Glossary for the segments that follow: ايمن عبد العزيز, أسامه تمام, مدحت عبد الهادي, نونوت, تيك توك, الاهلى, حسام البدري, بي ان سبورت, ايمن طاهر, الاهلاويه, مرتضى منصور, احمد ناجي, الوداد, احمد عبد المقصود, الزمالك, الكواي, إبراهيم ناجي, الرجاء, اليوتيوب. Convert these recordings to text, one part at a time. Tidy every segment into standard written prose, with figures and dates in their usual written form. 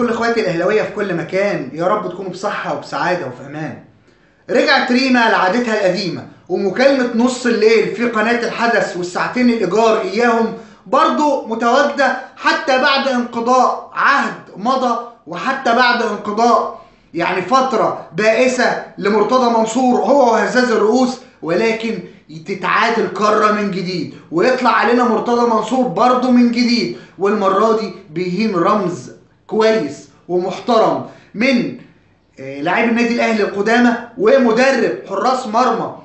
كل اخواتي الاهلاويه في كل مكان، يا رب تكونوا بصحه وبسعاده وفي امان. رجعت ريما لعادتها القديمه ومكالمه نص الليل في قناه الحدث والساعتين الايجار اياهم برضه متواجده حتى بعد انقضاء عهد مضى وحتى بعد انقضاء يعني فتره بائسه لمرتضى منصور هو وهزاز الرؤوس، ولكن تتعادل كرة من جديد ويطلع علينا مرتضى منصور برضه من جديد، والمرة دي بيهين رمز كويس ومحترم من لاعب النادي الاهلي القدامى ومدرب حراس مرمى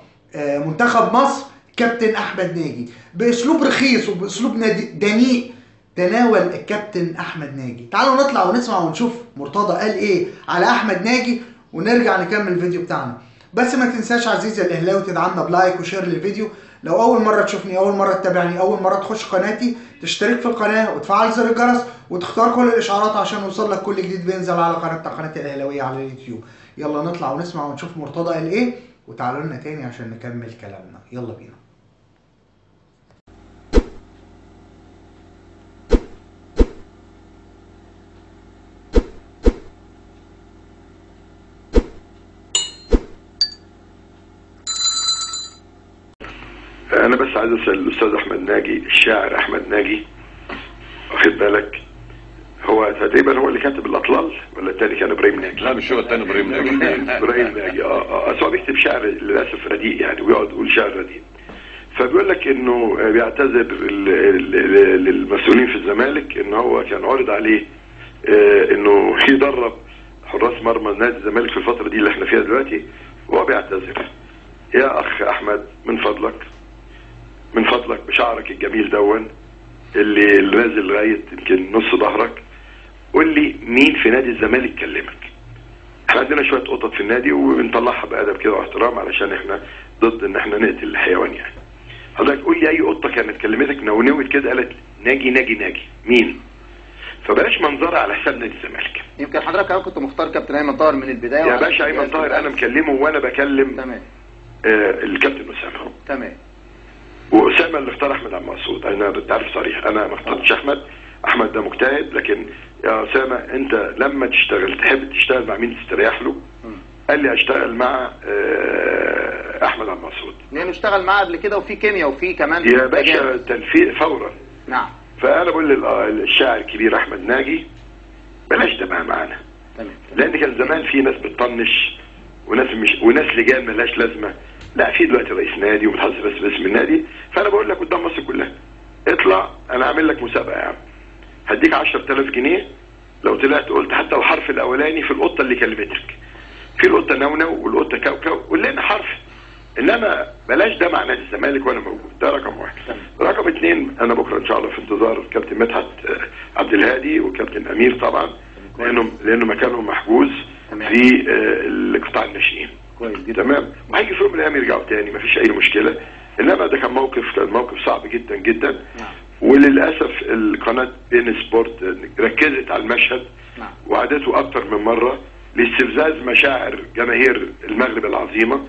منتخب مصر كابتن احمد ناجي. باسلوب رخيص وباسلوب دنيء تناول الكابتن احمد ناجي. تعالوا نطلع ونسمع ونشوف مرتضى قال ايه على احمد ناجي ونرجع نكمل الفيديو بتاعنا. بس ما تنساش عزيزي الاهلاوي تدعمنا بلايك وشير للفيديو. لو اول مره تشوفني، اول مره تتابعني، اول مره تخش قناتي، تشترك في القناه وتفعل زر الجرس وتختار كل الاشعارات عشان يوصل لك كل جديد بينزل على قناه الاهلاويه على اليوتيوب. يلا نطلع ونسمع ونشوف مرتضى قال ايه، وتعالوا لنا تاني عشان نكمل كلامنا. يلا بينا. أنا بس عايز أسأل الأستاذ أحمد ناجي، الشاعر أحمد ناجي، واخد بالك، هو تقريبا هو اللي كاتب الأطلال ولا التاني كان إبراهيم ناجي؟ لا مش هو التاني، إبراهيم ناجي. إبراهيم ناجي أصل هو بيكتب شعر للأسف رديء يعني، ويقعد يقول شعر رديء. فبيقول لك إنه بيعتذر للمسؤولين في الزمالك إن هو كان عرض عليه إنه يدرب حراس مرمى نادي الزمالك في الفترة دي اللي إحنا فيها دلوقتي، وهو بيعتذر. يا أخ أحمد من فضلك، من فضلك بشعرك الجميل دون اللي نازل لغايه يمكن نص ظهرك، قول لي مين في نادي الزمالك كلمك؟ احنا عندنا شويه قطط في النادي وبنطلعها بادب كده واحترام علشان احنا ضد ان احنا نقتل الحيوان يعني. حضرتك قول لي اي قطه كانت كلمتك نونوت كده قالت ناجي ناجي ناجي مين؟ فبلاش منظره على حساب نادي الزمالك. يمكن حضرتك انا كنت مختار كابتن ايمن طاهر من البدايه يا باشا. ايمن طاهر انا مكلمه وانا بكلم تمام الكابتن اسامه تمام، واسامه اللي اختار احمد عبد المقصود. انا انت عارف صريح، انا ما اخترتش احمد، احمد ده مجتهد، لكن يا اسامه انت لما تشتغل تحب تشتغل مع مين تستريح له؟ قال لي اشتغل مع احمد عبد المقصود، لانه اشتغل معاه قبل كده وفي كيمياء وفي كمان يا باشا تنفيذ فورا. نعم، فانا بقول للشاعر الكبير احمد ناجي بلاش ده بقى معانا، لان كان زمان في ناس بتطنش وناس مش وناس لجان ملهاش لازمه. لا، في دلوقتي رئيس نادي ومتحدث بس باسم النادي. فانا بقول لك قدام مصر كلها اطلع، انا هعمل لك مسابقه يا عم، هديك 10000 جنيه لو طلعت قلت حتى الحرف الاولاني في القطه اللي كلمتك، في القطه نونو والقطه كوكو ولنا حرف، انما بلاش ده مع نادي الزمالك وانا موجود. ده رقم واحد. رقم اثنين، انا بكره ان شاء الله في انتظار الكابتن مدحت عبد الهادي والكابتن امير طبعا، لانه مكانهم محجوز في القطاع الناشئين. كويس جدا. تمام، وهيجي في يوم من الايام يرجعوا تاني مفيش اي مشكله، انما ده كان موقف صعب جدا جدا. نعم. وللاسف القناه بي ان سبورت ركزت على المشهد. نعم. وعادته اكتر من مره لاستفزاز مشاعر جماهير المغرب العظيمه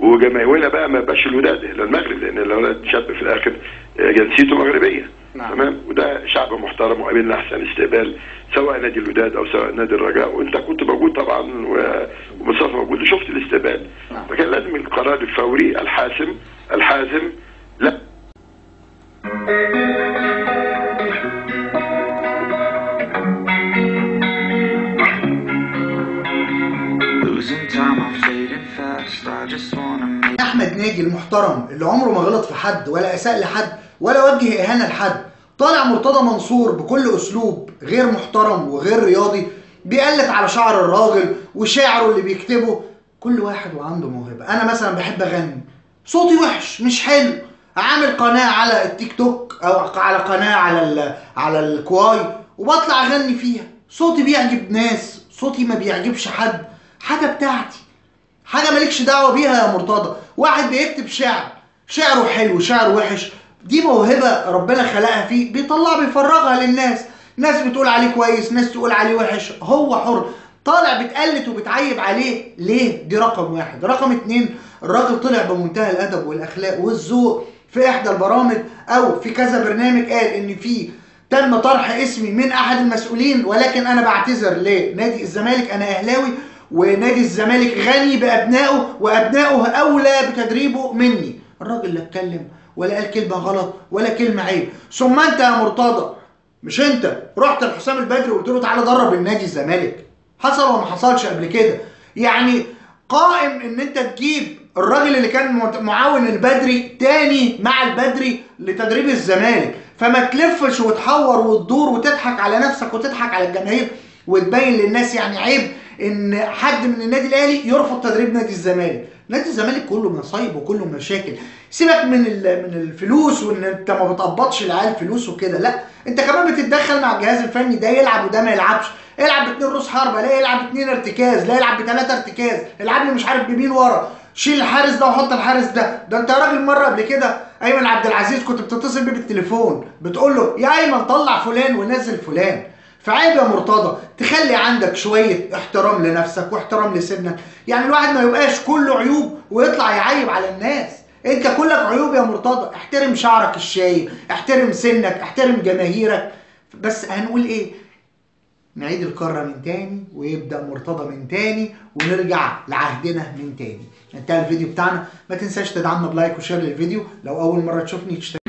وجماهيرنا بقى، ما بقاش الوداد الا المغرب، لان الولاد شاب في الاخر جنسيته مغربيه. نعم. تمام، وده شعب محترم وقابلنا احسن استقبال سواء نادي الوداد او سواء نادي الرجاء، وانت كنت موجود طبعا ومصطفى موجود وشفت الاستقبال. نعم. فكان لازم القرار الفوري الحازم. لا احمد ناجي المحترم اللي عمره ما غلط في حد ولا اساء لحد ولا وجه اهانه لحد، طالع مرتضى منصور بكل اسلوب غير محترم وغير رياضي، بيقلب على شعر الراجل وشعره اللي بيكتبه. كل واحد وعنده موهبه. انا مثلا بحب اغني، صوتي وحش مش حلو، عامل قناه على التيك توك او على قناه على الكواي وبطلع اغني فيها، صوتي بيعجب ناس، صوتي ما بيعجبش حد، حاجه بتاعتي، حاجه مالكش دعوه بيها يا مرتضى. واحد بيكتب شعره حلو، شعره وحش، دي موهبة ربنا خلقها فيه، بيفرغها للناس، ناس بتقول عليه كويس، ناس تقول عليه وحش، هو حر. طالع بتقلت وبتعيب عليه ليه؟ دي رقم واحد. رقم اتنين، الراجل طلع بمنتهى الأدب والأخلاق والذوق في إحدى البرامج أو في كذا برنامج، قال إن في تم طرح اسمي من احد المسؤولين، ولكن انا بعتذر لنادي الزمالك. انا اهلاوي ونادي الزمالك غني بابنائه، وابنائه اولى بتدريبه مني. الراجل لا اتكلم ولا قال كلمه غلط ولا كلمه عيب. ثم انت يا مرتضى، مش انت رحت لحسام البدري وقلت له تعالى درب النادي الزمالك؟ حصل وما حصلش قبل كده؟ يعني قائم ان انت تجيب الراجل اللي كان معاون البدري تاني مع البدري لتدريب الزمالك، فما تلفش وتحور وتدور وتضحك على نفسك وتضحك على الجماهير وتبين للناس يعني عيب ان حد من النادي الاهلي يرفض تدريب نادي الزمالك. نادي الزمالك كله مصايب وكله مشاكل. سيبك من الفلوس وان انت ما بتقبضش العيال فلوس وكده، لا انت كمان بتتدخل مع الجهاز الفني، ده يلعب وده ما يلعبش، العب باتنين راس حربه، لا يلعب باتنين ارتكاز، لا يلعب بتلاته ارتكاز، العب لي مش عارف بمين ورا، شيل الحارس ده وحط الحارس ده. ده انت يا راجل مره قبل كده ايمن عبد العزيز كنت بتتصل بيه بالتليفون بتقول له يا ايمن طلع فلان ونزل فلان. فعيب يا مرتضى تخلي عندك شويه احترام لنفسك واحترام لسنك، يعني الواحد ما يبقاش كله عيوب ويطلع يعيب على الناس. انت كلك عيوب يا مرتضى، احترم شعرك الشايب، احترم سنك، احترم جماهيرك. بس هنقول ايه؟ نعيد الكرة من تاني ويبدأ مرتضى من تاني ونرجع لعهدنا من تاني. انتهى الفيديو بتاعنا، ما تنساش تدعمنا بلايك وشير للفيديو. لو أول مرة تشوفني